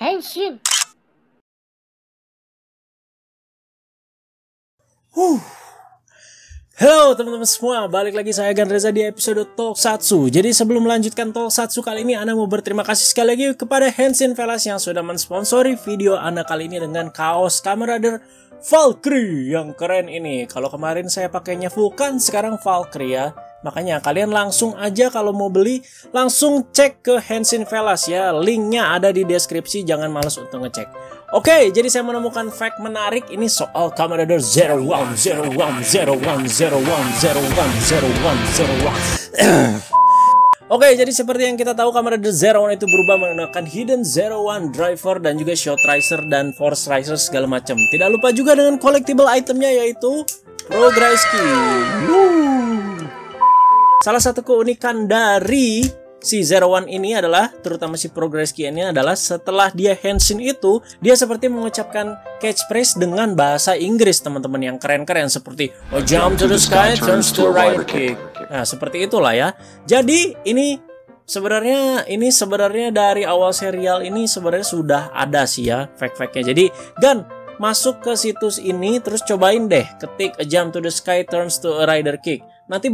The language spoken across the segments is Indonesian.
Henshin! Halo teman-teman semua, balik lagi saya Agan Reza di episode Tokusatsu. Jadi sebelum melanjutkan Tokusatsu kali ini, Ana mau berterima kasih sekali lagi kepada Henshin Fellas yang sudah mensponsori video Ana kali ini dengan kaos Kameradar Valkyrie yang keren ini. Kalau kemarin saya pakainya Vulcan, sekarang Valkyrie ya. Makanya kalian langsung aja kalau mau beli, langsung cek ke Henshin Fellas ya. Linknya ada di deskripsi, jangan males untuk ngecek. Oke, jadi saya menemukan fact menarik ini soal Kamen Rider 01. Oke, jadi seperti yang kita tahu Kamen Rider Zero One itu berubah menggunakan Hidden Zero One Driver dan juga Shot Riser dan Force Riser segala macam. Tidak lupa juga dengan collectible itemnya yaitu Progrise Key. Salah satu keunikan dari si Zero One ini adalah, terutama si Progrise Key ini adalah, setelah dia Henshin itu, dia seperti mengucapkan catchphrase dengan bahasa Inggris teman-teman yang keren-keren seperti "A jump to the sky turns to right kick." Nah, seperti itulah ya. Jadi ini sebenarnya dari awal serial ini sebenarnya sudah ada sih ya fact-factnya. Jadi Gan, masuk ke situs ini terus cobain deh, ketik "A jump to the sky turns to a rider kick." Nanti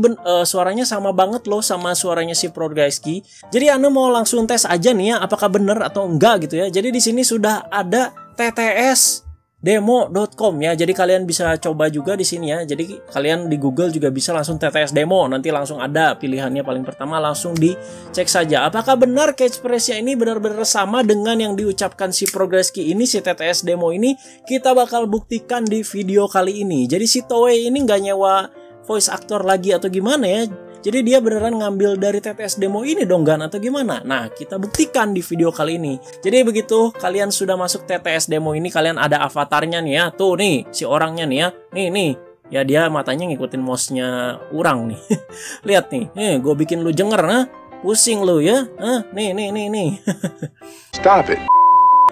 suaranya sama banget loh sama suaranya si Progrise Key. Jadi Anda mau langsung tes aja nih ya apakah bener atau enggak gitu ya. Jadi di sini sudah ada ttsdemo.com ya. Jadi kalian bisa coba juga di sini ya. Jadi kalian di Google juga bisa langsung TTS demo, nanti langsung ada pilihannya paling pertama, langsung dicek saja apakah benar catchphrase-nya ini benar-benar sama dengan yang diucapkan si Progrise Key ini, si TTS demo ini. Kita bakal buktikan di video kali ini. Jadi si Toei ini nggak nyewa voice actor lagi atau gimana ya. Jadi dia beneran ngambil dari TTS demo ini dong Gan, atau gimana? Nah, kita buktikan di video kali ini. Jadi begitu kalian sudah masuk TTS demo ini, kalian ada avatarnya nih ya. Tuh nih, si orangnya nih ya. Nih. Ya dia matanya ngikutin mouse-nya orang nih. Lihat nih. Nih, gue bikin lu jenger, nah. Pusing lu ya. Nah, nih. Stop it.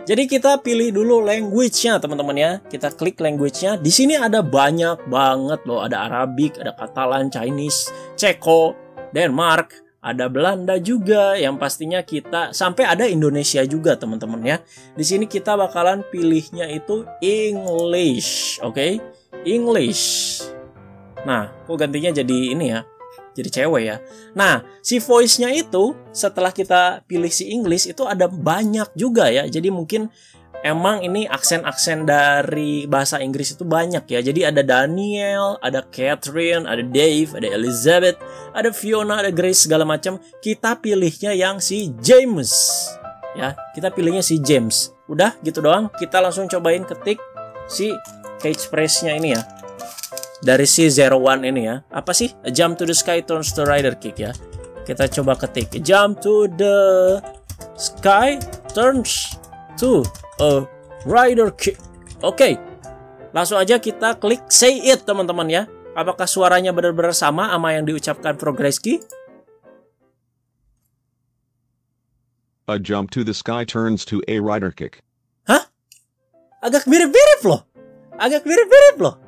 Jadi kita pilih dulu language-nya teman-teman ya. Kita klik language-nya. Di sini ada banyak banget loh. Ada Arabik, ada Catalan, Chinese, Ceko, Denmark, ada Belanda juga. Yang pastinya kita sampai ada Indonesia juga teman-teman ya. Di sini kita bakalan pilihnya itu English, oke? English. Nah, kok gantinya jadi ini ya? Jadi cewek ya. Nah, si voice-nya itu setelah kita pilih si English itu ada banyak juga ya. Jadi mungkin emang ini aksen-aksen dari bahasa Inggris itu banyak ya. Jadi ada Daniel, ada Catherine, ada Dave, ada Elizabeth, ada Fiona, ada Grace segala macam. Kita pilihnya yang si James. Ya, kita pilihnya si James. Udah gitu doang. Kita langsung cobain ketik si catchphrase-nya ini ya. Dari si Zero One ini ya. Apa sih? A jump to the sky turns to rider kick ya. Kita coba ketik. A jump to the sky turns to a rider kick. Oke. Langsung aja kita klik say it teman-teman ya. Apakah suaranya benar-benar sama yang diucapkan Progrise Key? A jump to the sky turns to a rider kick. Hah? Agak mirip-mirip loh.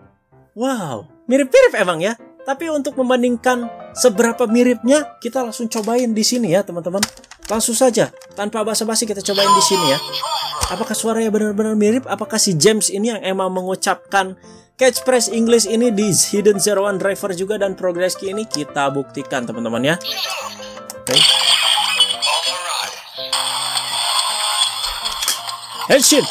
Wow, mirip-mirip emang ya. Tapi untuk membandingkan seberapa miripnya, kita langsung cobain di sini ya, teman-teman. Langsung saja, tanpa basa-basi kita cobain di sini ya. Apakah suaranya benar-benar mirip? Apakah si James ini yang emang mengucapkan catchphrase English ini di Hidden Zero One Driver juga dan Progrise Key ini? Kita buktikan, teman-teman ya. Oke. Henshin!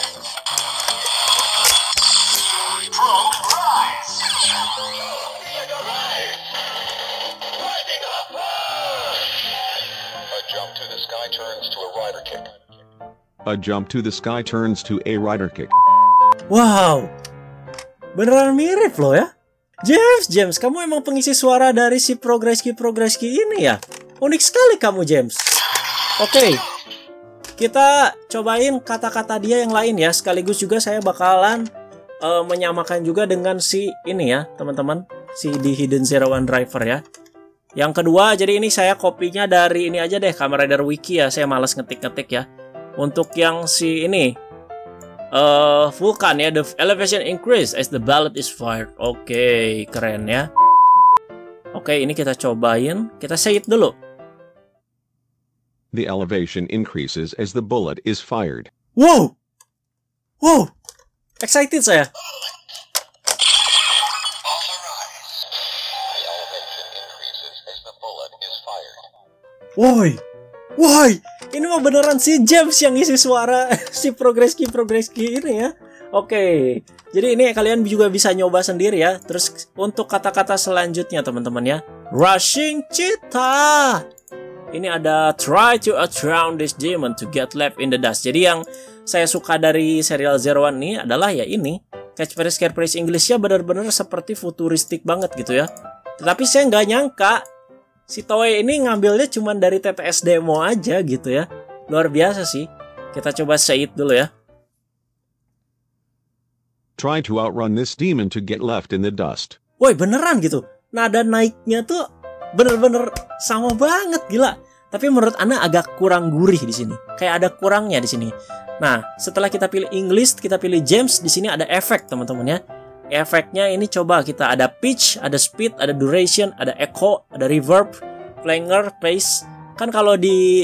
A jump to the sky turns to a rider kick. Wow, beneran mirip loh ya. James, kamu emang pengisi suara dari si Progrise Key ini ya. Unik sekali kamu, James. Oke. Kita cobain kata-kata dia yang lain ya. Sekaligus juga saya bakalan menyamakan juga dengan si ini ya, teman-teman. Si di Hidden Zero One Driver ya. Yang kedua, jadi ini saya kopinya dari ini aja deh, Kamen Rider Wiki ya. Saya malas ngetik-ngetik ya. Untuk yang si ini Vulcan ya, the elevation increase as the bullet is fired. Oke, keren ya. Oke, ini kita cobain. Kita say it dulu. The elevation increases as the bullet is fired. Wow! Wow! Excited saya! Woi! Woi! Ini mah beneran si James yang isi suara si Progrise Key ini ya. Oke. Jadi ini kalian juga bisa nyoba sendiri ya. Terus untuk kata-kata selanjutnya teman-teman ya. Rushing Cheetah. Ini ada try to outrun this demon to get left in the dust. Jadi yang saya suka dari serial Zero One ini adalah ya ini. Catchphrase Inggrisnya bener-bener seperti futuristik banget gitu ya. Tetapi saya nggak nyangka si Toei ini ngambilnya cuma dari TTS demo aja gitu ya. Luar biasa sih. Kita coba save dulu ya. Try to outrun this demon to get left in the dust. Woi beneran gitu. Nada naiknya tuh bener-bener sama banget gila. Tapi menurut Ana agak kurang gurih di sini. Kayak ada kurangnya di sini. Nah, setelah kita pilih English, kita pilih James, di sini ada efek teman-teman ya. Efeknya ini coba kita ada pitch, ada speed, ada duration, ada echo, ada reverb, flanger, pace. Kan kalau di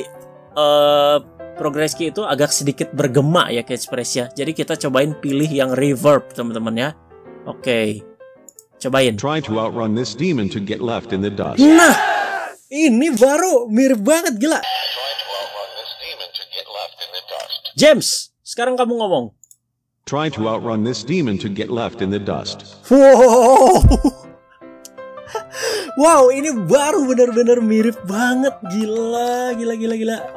Progrise Key itu agak sedikit bergema ya catchphrase-nya. Jadi kita cobain pilih yang reverb teman-teman ya. Oke. Cobain. Try to outrun this demon to get left in the dust. Nah, ini baru mirip banget gila. Try to outrun this demon to get left in the dust. James, sekarang kamu ngomong. Try to outrun this demon to get left in the dust. Wow, wow, ini baru benar-benar mirip banget, gila.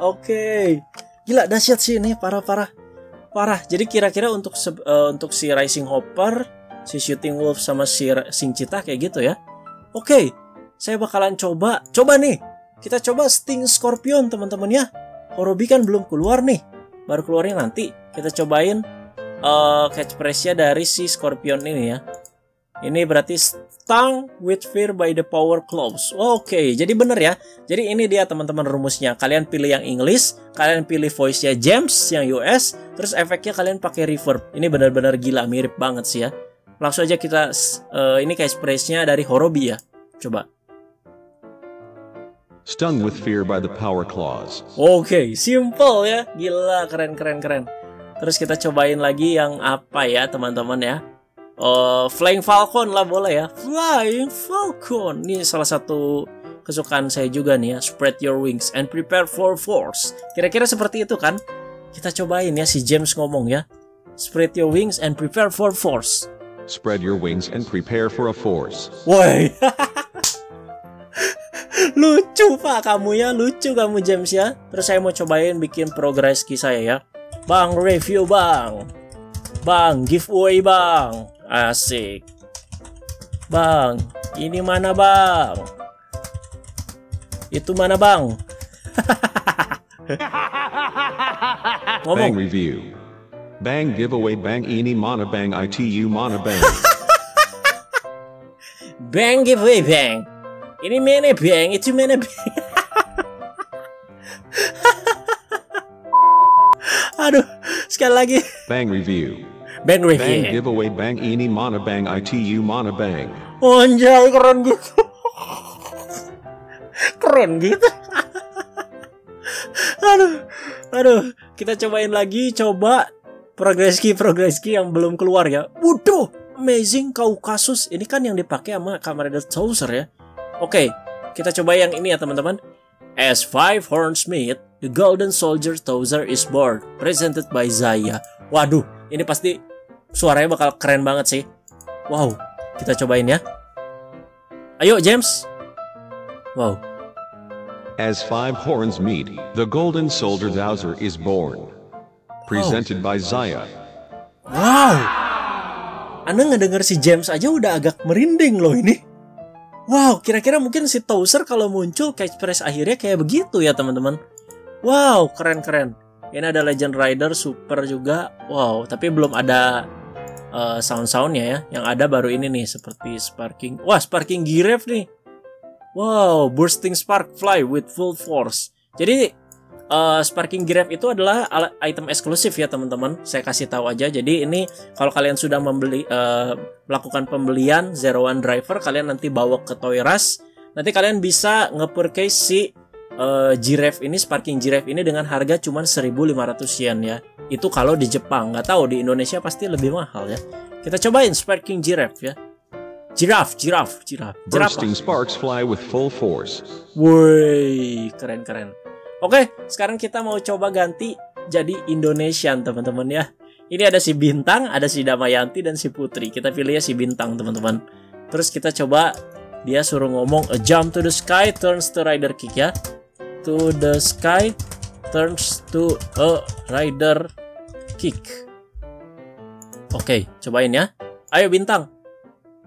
Oke, gila dahsyat sih ini, parah. Jadi kira-kira untuk si Rising Hopper, si Shooting Wolf sama si Sing Cheetah kayak gitu ya. Oke, saya bakalan coba nih. Kita coba Sting Scorpion teman-teman ya. Horobi kan belum keluar nih, baru keluarnya nanti. Kita cobain. Catchphrase-nya dari si Scorpion ini ya. Ini berarti stung with fear by the power claws. Oke, jadi bener ya. Jadi ini dia teman-teman rumusnya. Kalian pilih yang English, kalian pilih voice-nya James yang US, terus efeknya kalian pakai reverb. Ini benar-benar gila, mirip banget sih ya. Langsung aja kita ini catchphrase-nya dari Horobi ya. Coba. Stung with fear by the power claws. Oke, simple ya. Gila, keren. Terus kita cobain lagi yang apa ya teman-teman ya. Flying Falcon lah boleh ya. Flying Falcon. Ini salah satu kesukaan saya juga nih ya. Spread your wings and prepare for force. Kira-kira seperti itu kan. Kita cobain ya si James ngomong ya. Spread your wings and prepare for force. Spread your wings and prepare for a force. Woi. Lucu pak kamu ya. Lucu kamu James ya. Terus saya mau cobain bikin Progrise Key saya ya. Bang review bang, bang giveaway bang, asik, bang ini mana bang, itu mana bang, ngomong. Bang review, bang giveaway bang ini mana bang itu mana bang, bang giveaway bang, ini mana bang itu mana bang. Aduh, sekali lagi. Bang review. Bang review. Bang giveaway bang ini mana bang itu mana bang. Anjay, keren gitu. Aduh. Kita cobain lagi, coba Progrise Key yang belum keluar ya. Waduh, amazing Kaukasus. Ini kan yang dipakai sama Kameradar Thouser ya. Oke, kita coba yang ini ya teman-teman. As five horns meet, the golden soldier Thouser is born, presented by Zaya. Waduh, ini pasti suaranya bakal keren banget sih. Wow, kita cobain ya. Ayo James. Wow. As five horns meet, the golden soldier Thouser is born, presented by Zaya. Wow. Anda ngedenger si James aja udah agak merinding loh ini. Wow, kira-kira mungkin si Thouser kalau muncul catchphrase akhirnya kayak begitu ya teman-teman. Wow, keren. Ini ada Legend Rider Super juga. Wow, tapi belum ada sound-soundnya ya. Yang ada baru ini nih seperti Sparking. Wah, Sparking Giraffe nih. Wow, Bursting Spark Fly with Full Force. Jadi Sparking Giraffe itu adalah item eksklusif ya teman-teman. Saya kasih tahu aja. Jadi ini kalau kalian sudah melakukan pembelian Zero One Driver, kalian nanti bawa ke Toiras. Nanti kalian bisa nge-purchase si Giraffe ini, Sparking Giraffe ini dengan harga cuma 1.500 yen ya. Itu kalau di Jepang, nggak tahu di Indonesia pasti lebih mahal ya. Kita cobain Sparking Giraffe ya. Giraffe. Bursting sparks fly with full force. Woi, keren. Oke, sekarang kita mau coba ganti jadi Indonesian teman-teman ya. Ini ada si Bintang, ada si Damayanti dan si Putri. Kita pilih ya si Bintang teman-teman. Terus kita coba dia suruh ngomong a jump to the sky turns to rider kick ya. To the sky turns to a rider kick. Oke, cobain ya. Ayo Bintang,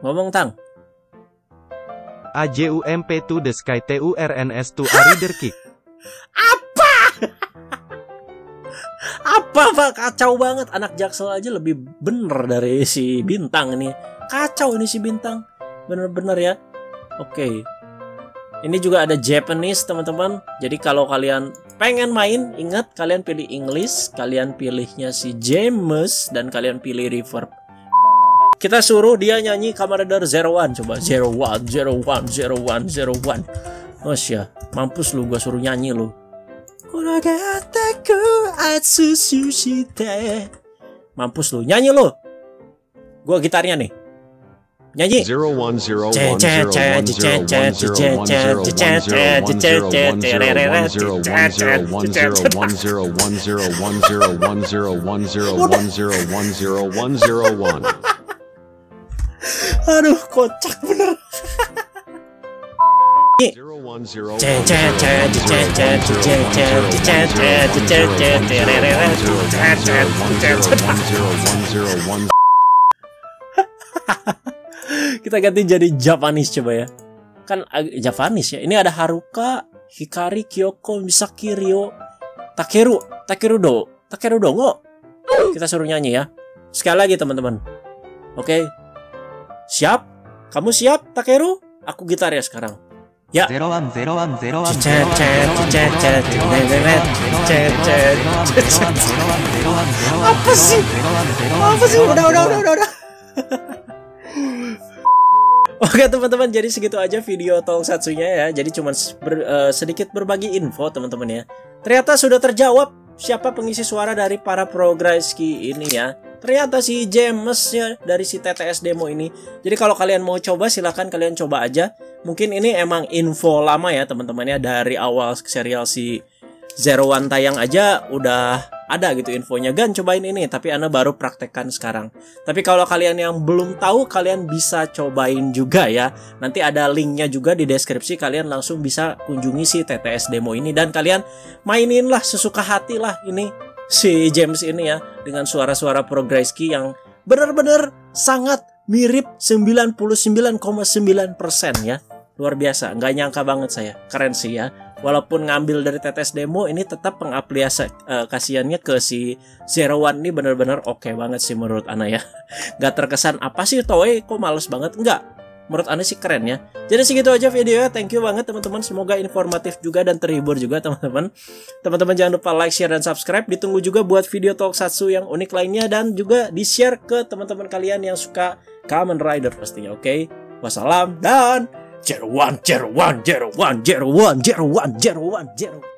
ngomong Tang. A jump to the sky turns to a rider kick. Apa? Apa Pak? Kacau banget. Anak Jaksel aja lebih bener dari si Bintang nih. Kacau ini si Bintang. Bener-bener ya. Oke. Ini juga ada Japanese teman-teman. Jadi kalau kalian pengen main, ingat kalian pilih English, kalian pilihnya si James dan kalian pilih reverb. Kita suruh dia nyanyi Kameradar Zero One. Coba Zero One, Zero One, Zero One, Zero One. Masya, mampus lu gua suruh nyanyi lu. Mampus lu, nyanyi lu. Gua gitarnya nih. Nyanyi. Aduh, kocak bener. Kita ganti jadi Japanese coba ya. Kan Japanese ya. Ini ada Haruka, Hikari, Kyoko, Misaki, Ryo, Takeru Dongo. Kita suruh nyanyi ya. Sekali lagi teman-teman. Oke. Siap? Kamu siap, Takeru? Aku gitar ya sekarang. Ya. Apa sih? Udah. Oke teman-teman, jadi segitu aja video Tokusatsunya ya. Jadi cuma sedikit berbagi info teman-teman ya. Ternyata sudah terjawab siapa pengisi suara dari para Progrise Key ini ya. Ternyata si James-nya dari si TTS demo ini. Jadi kalau kalian mau coba, silahkan kalian coba aja. Mungkin ini emang info lama ya teman-teman ya. Dari awal serial si Zero One tayang aja udah ada gitu infonya, Gan cobain ini, tapi Ana baru praktekkan sekarang. Tapi kalau kalian yang belum tahu, kalian bisa cobain juga ya. Nanti ada linknya juga di deskripsi, kalian langsung bisa kunjungi si TTS demo ini. Dan kalian maininlah sesuka hati lah ini si James ini ya. Dengan suara-suara Progrise Key yang bener-bener sangat mirip 99,9% ya. Luar biasa, nggak nyangka banget saya, keren sih ya. Walaupun ngambil dari TTS demo, ini tetap pengaplikasiannya ke si Zero One ini bener-bener oke banget sih menurut Ana ya. Gak terkesan apa sih Toei kok males banget, enggak. Menurut Ana sih keren ya. Jadi segitu aja videonya, thank you banget teman-teman. Semoga informatif juga dan terhibur juga teman-teman. Teman-teman jangan lupa like, share, dan subscribe. Ditunggu juga buat video Tokusatsu yang unik lainnya. Dan juga di-share ke teman-teman kalian yang suka Kamen Rider pastinya, oke? Wassalam dan... Zero One, Zero One, Zero One, Zero One, Zero One, Zero One, Zero One.